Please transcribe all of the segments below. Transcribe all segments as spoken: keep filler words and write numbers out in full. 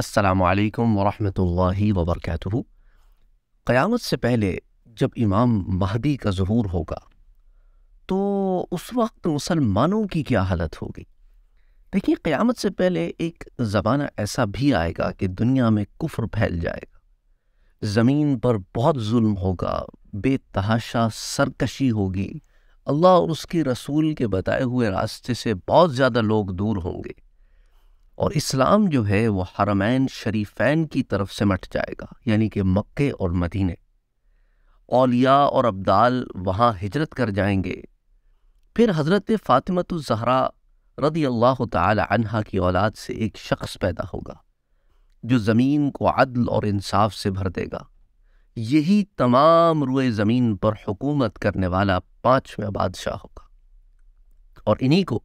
अस्सलामु अलैकुम वरहमतुल्लाहि वबरकातुहू। क़यामत से पहले जब इमाम महदी का ज़ुहूर होगा तो उस वक्त मुसलमानों की क्या हालत होगी। देखिए, क़यामत से पहले एक ज़माना ऐसा भी आएगा कि दुनिया में कुफ्र फैल जाएगा, ज़मीन पर बहुत जुल्म होगा, बेतहाशा सरकशी होगी, अल्लाह और उसके रसूल के बताए हुए रास्ते से बहुत ज़्यादा लोग दूर होंगे और इस्लाम जो है वो हरमैन शरीफैन की तरफ से मट जाएगा, यानी कि मक्के और मदीने। औलिया और अब्दाल वहाँ हिजरत कर जाएंगे। फिर हज़रत फ़ातिमा अज़-ज़हरा रदी अल्लाह ताला अन्हा की औलाद से एक शख्स पैदा होगा जो ज़मीन को अदल और इंसाफ से भर देगा। यही तमाम रुए ज़मीन पर हुकूमत करने वाला पाँचवें बादशाह होगा और इन्हीं को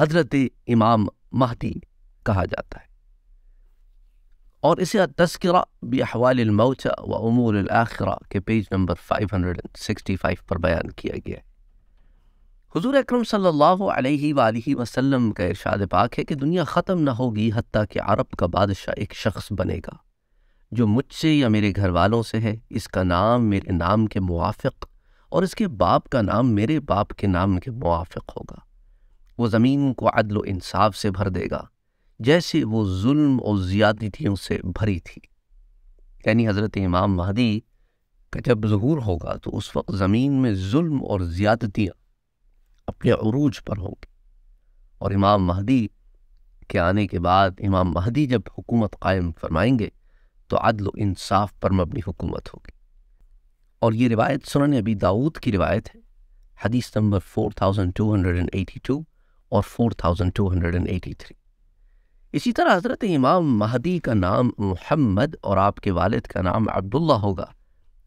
हज़रत इमाम महदी कहा जाता है। और इसे तस्किरा बि अहवालिल मौता व उमूरिल आखिरा के पेज नंबर पाँच सौ पैंसठ पर बयान किया गया है। हुजूर अकरम सल्लल्लाहु अलैहि व आलिहि वसल्लम का इरशाद पाक है कि दुनिया ख़त्म न होगी हत्ता कि अरब का बादशाह एक शख्स बनेगा जो मुझसे या मेरे घर वालों से है, इसका नाम मेरे नाम के मुवाफ़िक़ और इसके बाप का नाम मेरे बाप के नाम के मुवाफ़िक़ होगा। वो ज़मीन को अदल व इंसाफ से भर देगा जैसे वो जुल्म और ज़्यादतियों से भरी थी। यानी हज़रत इमाम महदी का जब ज़ुहूर होगा तो उस वक्त ज़मीन में जुल्म और ज़्यादतियाँ अपने अरूज पर होंगी। और इमाम महदी के आने के बाद इमाम महदी जब हुकूमत कायम फरमाएंगे तो अदल व इंसाफ पर मबनी हुकूमत होगी। और ये रिवायत सुनन अबी दाऊद की रिवायत है, हदीस number four thousand two hundred and eighty two और four thousand two hundred and eighty three. इसी तरह हज़रत इमाम महदी का नाम मोहम्मद और आपके वालिद का नाम अब्दुल्ला होगा,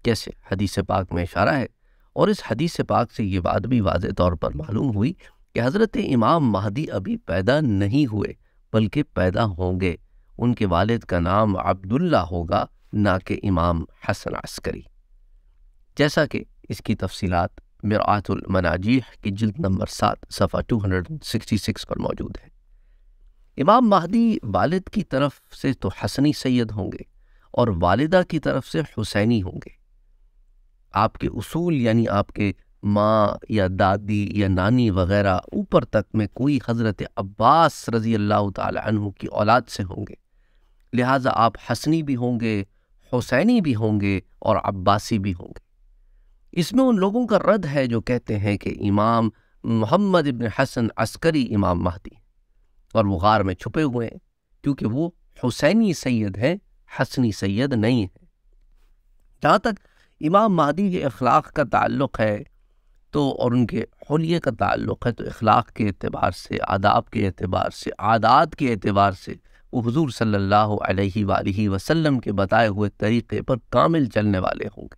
कैसे हदीस पाक में इशारा है। और इस हदीस पाक से ये बात भी वाज़े तौर पर मालूम हुई कि हज़रत इमाम महदी अभी पैदा नहीं हुए बल्कि पैदा होंगे। उनके वालिद का नाम अब्दुल्ला होगा, ना कि इमाम हसन अस्करी, जैसा कि इसकी तफसीलात मिरआतुल मनाजीह की जिल्द नंबर सात सफ़ा टू हंड्रेड सिक्सटी सिक्स पर मौजूद है। इमाम महदी वालिद की तरफ से तो हसनी सैयद होंगे और वालिदा की तरफ से हुसैनी होंगे। आपके उसूल यानी आपके माँ या दादी या नानी वग़ैरह ऊपर तक में कोई हज़रत अब्बास रज़ी अल्लाह ताला अन्हु की औलाद से होंगे, लिहाजा आप हसनी भी होंगे, हुसैनी भी होंगे और अब्बासी भी होंगे। इसमें उन लोगों का रद्द है जो कहते हैं कि इमाम मोहम्मद इब्न हसन अस्करी इमाम महदी और वो गार में छुपे हुए हैं क्योंकि वो हुसैनी सैयद हैं, हसनी सैयद नहीं हैं। जहाँ तक इमाम महदी के अखलाक का ताल्लुक़ है तो और उनके हुलिये का ताल्लुक़ है तो अखलाक के एतबार से, आदाब के एतबार से, आदात के एतबार से वो हुजूर सल्लल्लाहु अलैहि वालिही वसल्लम के बताए हुए तरीक़े पर कामिल चलने वाले होंगे,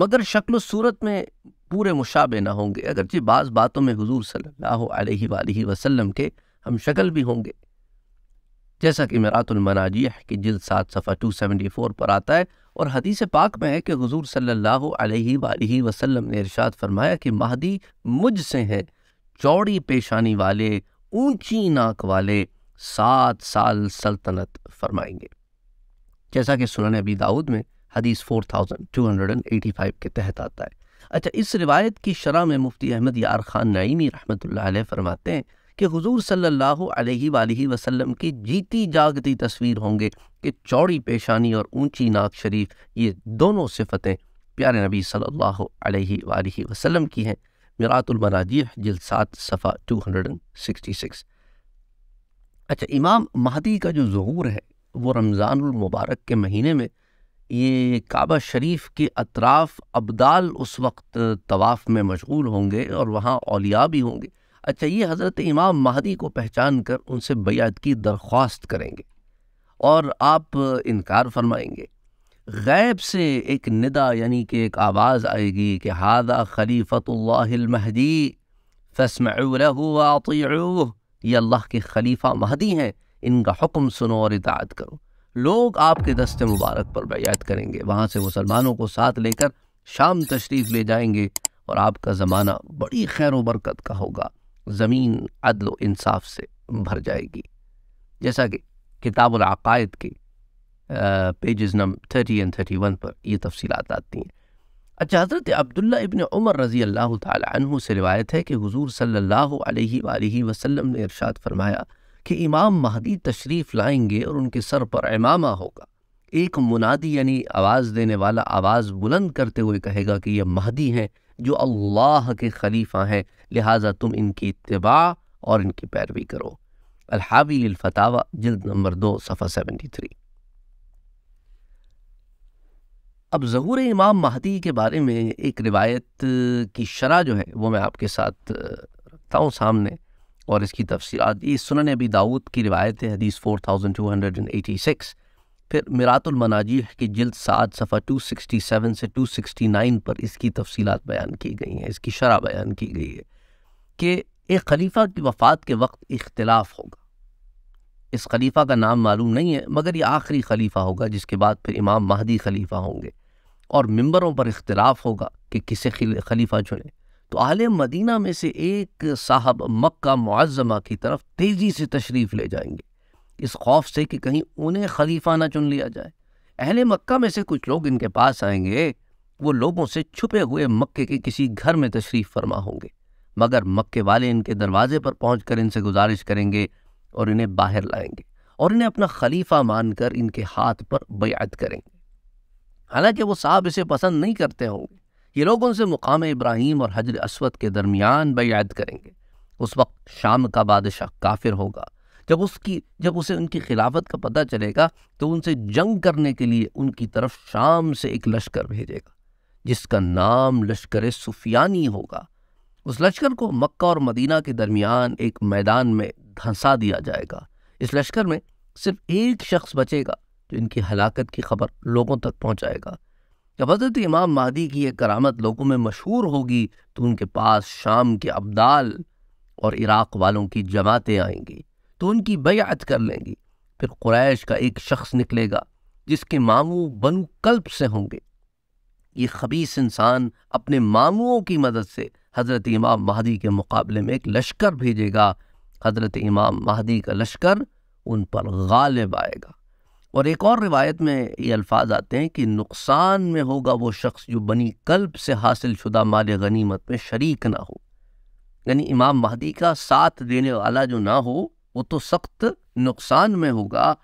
मगर शक्ल सूरत में पूरे मुशाबे ना होंगे। अगरचे बाज़ बातों में हुजूर सल्लल्लाहु अलैहि वालिही वसल्लम के हम शक्ल भी होंगे, जैसा कि मिरातुल मनाजीह की जिल्द सात सफ़ा टू सेवेंटी फोर पर आता है। और हदीस पाक में है कि हुजूर सल्लल्लाहु अलैहि वालिही वसल्लम ने इरशाद फरमाया कि महदी मुझसे हैं, चौड़ी पेशानी वाले, ऊंची नाक वाले, सात साल सल्तनत फरमाएंगे, जैसा कि सुनन अबी दाऊद में हदीस four thousand two hundred and eighty five के तहत आता है। अच्छा, इस रिवायत की शरह में मुफ्ती अहमद यार खान नईमी रहमतुल्लाह अलैह फरमाते हैं कि हुजूर सल्लल्लाहु अलैहि वालिही वसल्लम की जीती जागती तस्वीर होंगे कि चौड़ी पेशानी और ऊंची नाक शरीफ, ये दोनों सिफतें प्यारे नबी सल्लल्लाहु अलैहि वालिही वसल्लम की हैं। मिरातुल मनाजीह जिल्द सात सफ़ा two hundred and sixty six. अच्छा, इमाम महदी का जो ज़ुहूर है वो रमज़ानुल मुबारक के महीने में ये काबा शरीफ के अतराफ़ अब्दाल उस वक्त तवाफ़ में मशगूल होंगे और वहाँ औलिया भी होंगे। अच्छा, ये हज़रत इमाम महदी को पहचान कर उनसे बैअत की दरख्वास्त करेंगे और आप इनकार फरमाएंगे। गैब से एक निदा यानी कि एक आवाज़ आएगी कि हादा खलीफतुल्लाहिल महदी फस्मऊ लहू वातिऊह, ये अल्लाह के खलीफा महदी हैं, इनका हुक्म सुनो और इताअत करो। लोग आपके दस्ते मुबारक पर बैअत करेंगे, वहाँ से मुसलमानों को साथ लेकर शाम तशरीफ़ ले जाएंगे और आपका ज़माना बड़ी खैर व बरकत का होगा, ज़मीन अदल व इंसाफ से भर जाएगी, जैसा कि किताबुल अक़ाइद के pages number thirty and thirty one पर ये तफसीलात आती हैं। अच्छा, हज़रत अब्दुल्ला इब्न उमर रज़ी अल्लाह ताला अन्हु से रिवायत है कि हुज़ूर सल्लल्लाहु अलैहि वालैहि वसल्लम ने इरशाद फरमाया कि इमाम महदी तशरीफ़ लाएंगे और उनके सर पर इमामा होगा। एक मुनादी यानी आवाज़ देने वाला आवाज़ बुलंद करते हुए कहेगा कि यह महदी हैं जो अल्लाह के खलीफा हैं, लिहाजा तुम इनकी इत्तिबा और इनकी पैरवी करो। अलहावी लिल फतावा जिल्द नंबर दो सफ़ा सेवेंटी थ्री। अब ज़हूर इमाम महदी के बारे में एक रिवायत की शरह जो है वो मैं आपके साथ रखता हूँ सामने, और इसकी तफसीलात ये सुनन अबी दाऊद की रिवायत है, हदीस four thousand two hundred and eighty six. फिर मिरातुल मनाजिह की जिल्द सात सफ़ा टू सिक्सटी सेवन से टू सिक्सटी नाइन पर इसकी तफसीलात बयान की गई हैं, इसकी शरह बयान की गई है कि एक खलीफा की वफ़ात के वक्त इख्तिलाफ होगा। इस खलीफा का नाम मालूम नहीं है, मगर ये आखिरी खलीफा होगा जिसके बाद फिर इमाम महदी खलीफा होंगे, और मिंबरों पर इख्तिलाफ होगा कि किसे खलीफा चुने। तो अहले मदीना में से एक साहब मक्का मुअज़्ज़मा की तरफ तेज़ी से तशरीफ़ ले जाएंगे, इस खौफ से कि कहीं उन्हें खलीफा ना चुन लिया जाए। अहले मक्का में से कुछ लोग इनके पास आएंगे, वो लोगों से छुपे हुए मक्के के किसी घर में तशरीफ़ फरमा होंगे, मगर मक्के वाले इनके दरवाजे पर पहुंचकर इनसे गुजारिश करेंगे और इन्हें बाहर लाएंगे और इन्हें अपना खलीफा मानकर इनके हाथ पर बैअत करेंगे। हालांकि वो साहब इसे पसंद नहीं करते होंगे। ये लोग उनसे मुकाम इब्राहीम और हजर अस्वद के दरमियान बैअत करेंगे। उस वक्त शाम का बादशाह काफिर होगा। जब उसकी जब उसे उनकी खिलाफत का पता चलेगा तो उनसे जंग करने के लिए उनकी तरफ शाम से एक लश्कर भेजेगा जिसका नाम लश्कर सुफियानी होगा। उस लश्कर को मक्का और मदीना के दरमियान एक मैदान में धंसा दिया जाएगा। इस लश्कर में सिर्फ एक शख्स बचेगा जो इनकी हलाकत की खबर लोगों तक पहुंचाएगा। जब हज़रत इमाम महदी की यह करामत लोगों में मशहूर होगी तो उनके पास शाम के अब्दाल और इराक़ वालों की जमातें आएंगी तो उनकी बैअत कर लेंगी। फिर कुरैश का एक शख्स निकलेगा जिसके मामू बनू कल्ब से होंगे। ये खबीस इंसान अपने मामूओं की मदद से हज़रत इमाम महदी के मुकाबले में एक लश्कर भेजेगा। हज़रत इमाम महदी का लश्कर उन पर गालिब आएगा। और एक और रिवायत में ये अल्फाज आते हैं कि नुकसान में होगा वो शख्स जो बनी कल्ब से हासिल शुदा माल गनीमत में शरीक ना हो, यानी इमाम महदी का साथ देने वाला जो ना हो वो तो सख्त नुकसान में होगा।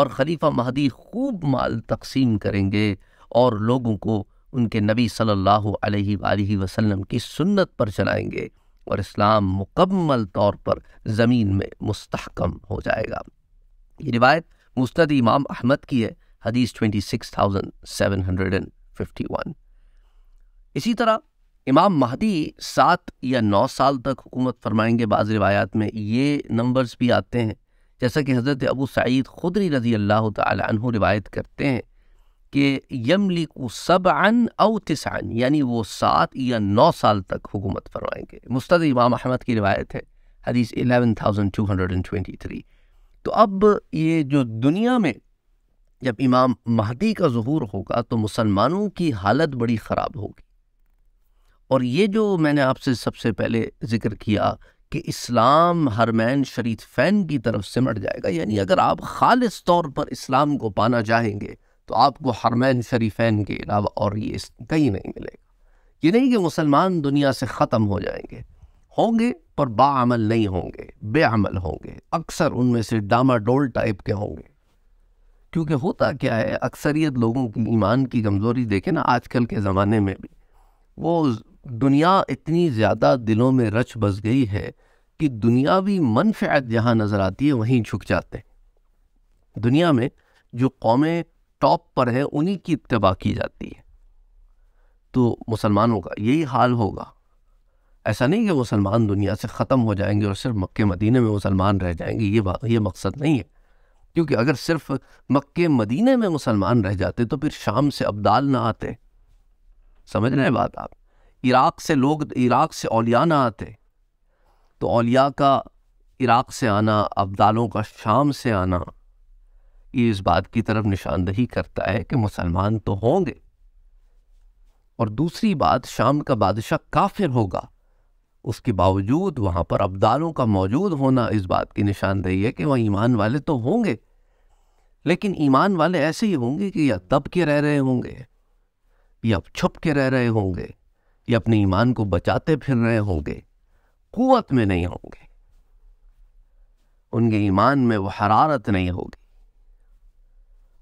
और खलीफा महदी खूब माल तकसीम करेंगे और लोगों को उनके नबी सल्लल्लाहु अलैहि वालैहि वसल्लम की सुन्नत पर चलाएंगे और इस्लाम मुकम्मल तौर पर ज़मीन में मुस्तहकम हो जाएगा। ये रिवायत मुस्तद इमाम अहमद की है, हदीस twenty six thousand seven hundred and fifty one. इसी तरह इमाम महदी सात या नौ साल तक हुकूमत फरमाएंगे। बाज़ रिवायात में ये नंबर्स भी आते हैं, जैसा कि हज़रत अबू सईद खुदरी रज़ी अल्लाह तआला अन्हु रिवायत करते हैं कि यमलिकु सबअन औ तिसअन, यानी वो सात या नौ साल तक हुकूमत फरमाएंगे। मुस्तद इमाम अहमद की रिवायत है, हदीस eleven thousand two hundred and twenty three. तो अब ये जो दुनिया में जब इमाम महदी का ज़हूर होगा तो मुसलमानों की हालत बड़ी ख़राब होगी। और ये जो मैंने आपसे सबसे पहले ज़िक्र किया कि इस्लाम हरमैन शरीफ़ैन की तरफ सिमट जाएगा, यानी अगर आप ख़ालिस तौर पर इस्लाम को पाना चाहेंगे तो आपको हरमैन शरीफ़ैन के अलावा और ये कहीं नहीं मिलेगा। ये नहीं कि मुसलमान दुनिया से ख़त्म हो जाएंगे, होंगे पर बाअमल नहीं होंगे, बेअमल होंगे। अक्सर उनमें से डामाडोल टाइप के होंगे, क्योंकि होता क्या है अक्सरियत लोगों की ईमान की कमज़ोरी देखे ना आजकल के ज़माने में भी, वो दुनिया इतनी ज़्यादा दिलों में रच बस गई है कि दुनियावी मनफ़अत जहाँ नज़र आती है वहीं झुक जाते हैं। दुनिया में जो कौमें टॉप पर हैं उन्हीं की इत्तबा की जाती है। तो मुसलमानों का यही हाल होगा। ऐसा नहीं कि मुसलमान दुनिया से ख़त्म हो जाएंगे और सिर्फ मक्के मदीने में मुसलमान रह जाएंगे, ये ये मकसद नहीं है। क्योंकि अगर सिर्फ मक्के मदीने में मुसलमान रह जाते तो फिर शाम से अब्दाल ना आते, समझ रहे हैं बात आप। इराक़ से लोग, इराक़ से औलिया ना आते, तो औलिया का इराक़ से आना, अब्दालों का शाम से आना, ये इस बात की तरफ निशानदही करता है कि मुसलमान तो होंगे। और दूसरी बात, शाम का बादशाह काफिर होगा, उसके बावजूद वहाँ पर अब्दालों का मौजूद होना इस बात की निशानदही है कि वह ईमान वाले तो होंगे। लेकिन ईमान वाले ऐसे ही होंगे कि या दब के रह रहे होंगे, या छुप के रह रहे होंगे, या अपने ईमान को बचाते फिर रहे होंगे, कुव्वत में नहीं होंगे, उनके ईमान में वो हरारत नहीं होगी।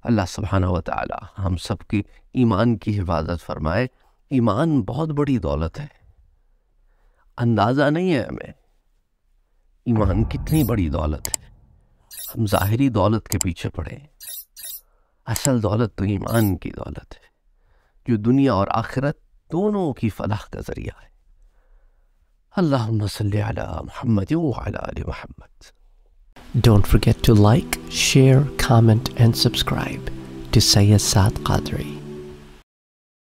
अल्लाह सुब्हानहू व तआला हम सब की ईमान की हिफाजत फरमाए। ईमान बहुत बड़ी दौलत है, अंदाज़ा नहीं है हमें ईमान कितनी बड़ी दौलत है। हम ज़ाहिरी दौलत के पीछे पड़े, असल दौलत तो ईमान की दौलत है जो दुनिया और आखिरत दोनों की फलाह का ज़रिया है। अल्लाहुम्मा सल्ली अला मुहम्मद व अला आलि Muhammad. Don't forget to like, share, comment and subscribe to Syed Saad Qadri.